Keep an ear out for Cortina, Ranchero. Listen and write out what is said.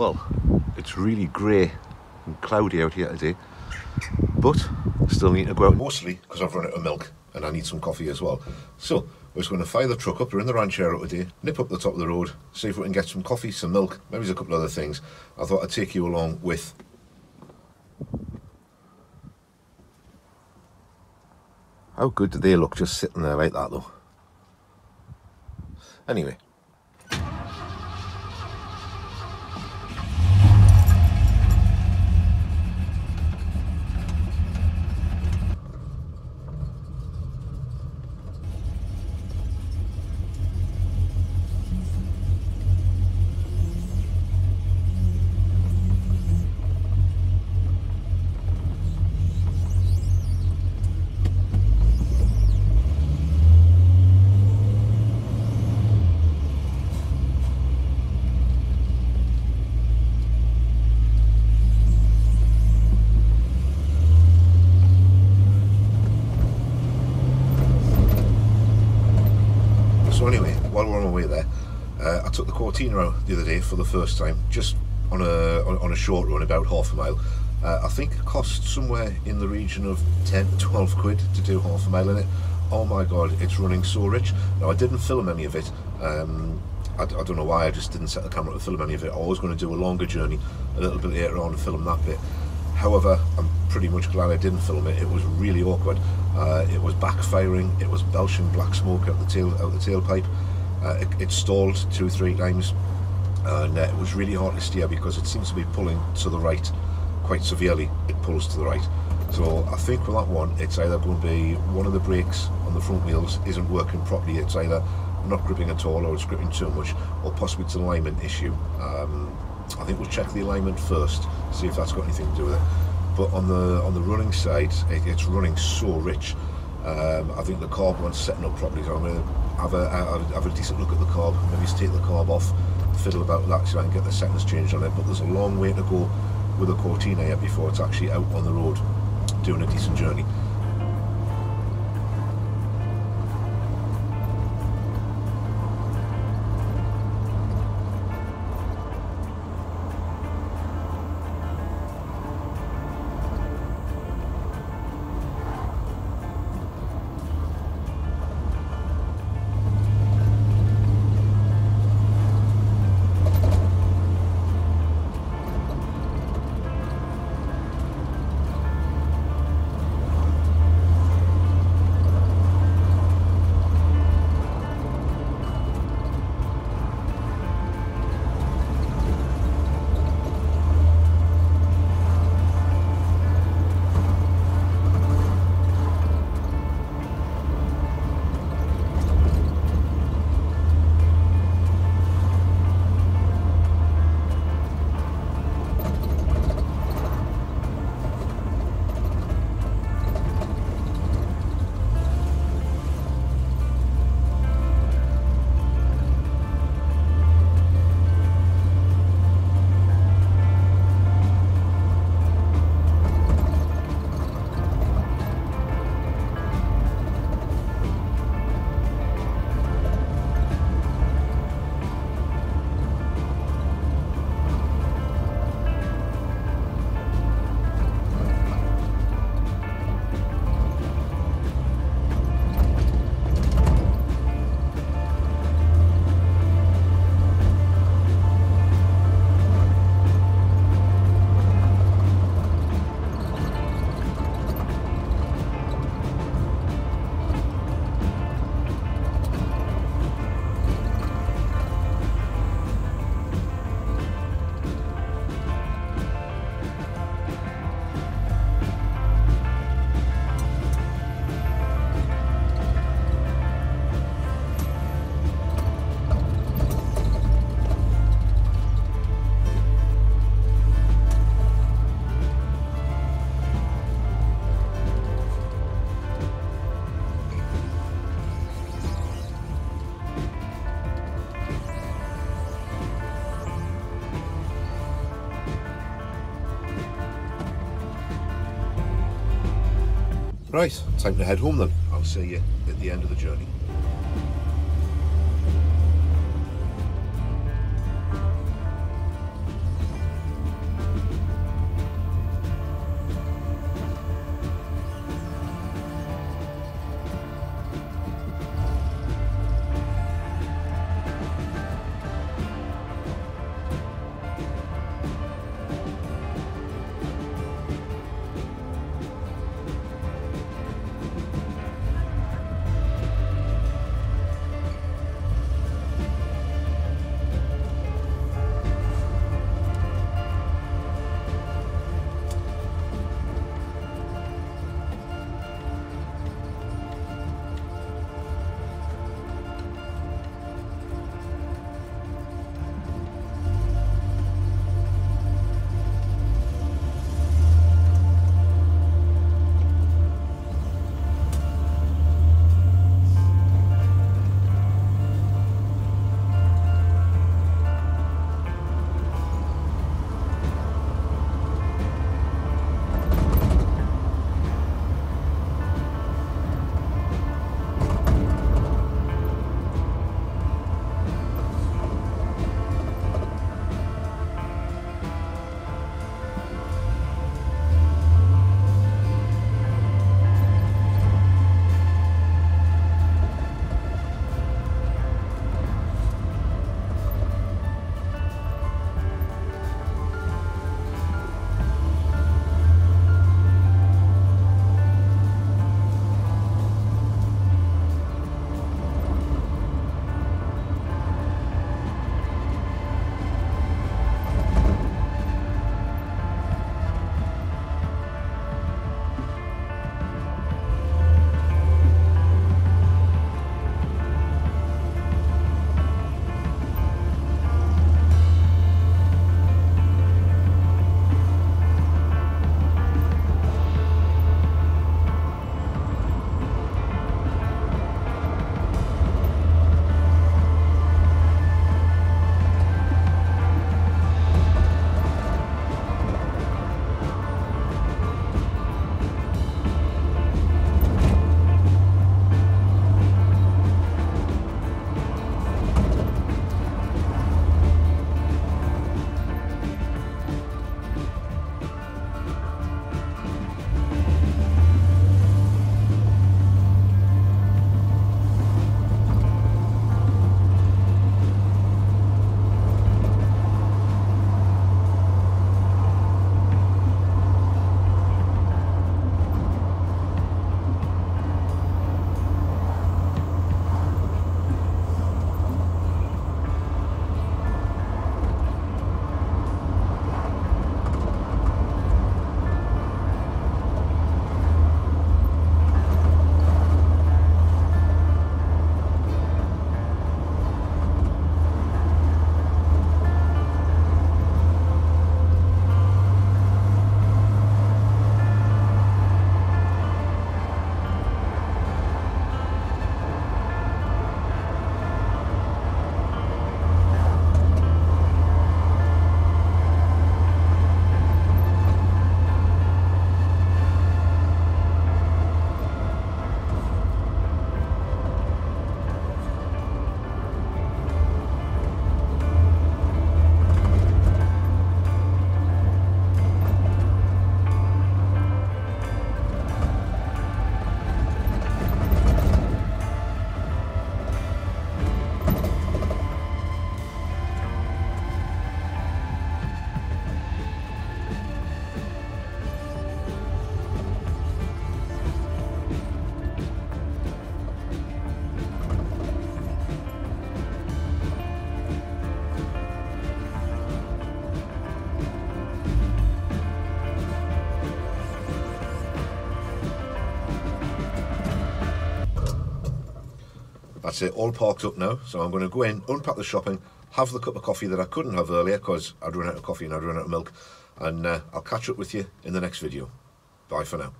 Well, it's really grey and cloudy out here today, but still need to go out, mostly because I've run out of milk and I need some coffee as well. So we're just going to fire the truck up. We're in the Ranchero today, nip up the top of the road, see if we can get some coffee, some milk, maybe there's a couple other things. I thought I'd take you along with. How good do they look just sitting there like that though? Anyway. So anyway, while we're on our way there, I took the Cortina out the other day for the first time, just on a short run, about half a mile. I think it cost somewhere in the region of 10-12 quid to do half a mile in it. Oh my god, it's running so rich. Now I didn't film any of it, I don't know why, I just didn't set the camera to film any of it. I was going to do a longer journey a little bit later on and film that bit. However, I'm pretty much glad I didn't film it. It was really awkward. It was backfiring. It was belching black smoke out the tailpipe. It stalled 2-3 times, and it was really hard to steer because it seems to be pulling to the right quite severely. It pulls to the right, so I think with that one, it's either going to be one of the brakes on the front wheels isn't working properly. It's either not gripping at all, or it's gripping too much, or possibly it's an alignment issue. I think we'll check the alignment first, see if that's got anything to do with it. But on the running side, it's running so rich. I think the carb one's setting up properly, so I'm going to have a decent look at the carb, maybe just take the carb off, fiddle about with that so I can get the settings changed on it. But there's a long way to go with a Cortina yet before it's actually out on the road doing a decent journey. Right, time to head home then. I'll see you at the end of the journey. That's it, all parked up now. So I'm going to go in, unpack the shopping, have the cup of coffee that I couldn't have earlier because I'd run out of coffee and I'd run out of milk, and I'll catch up with you in the next video. Bye for now.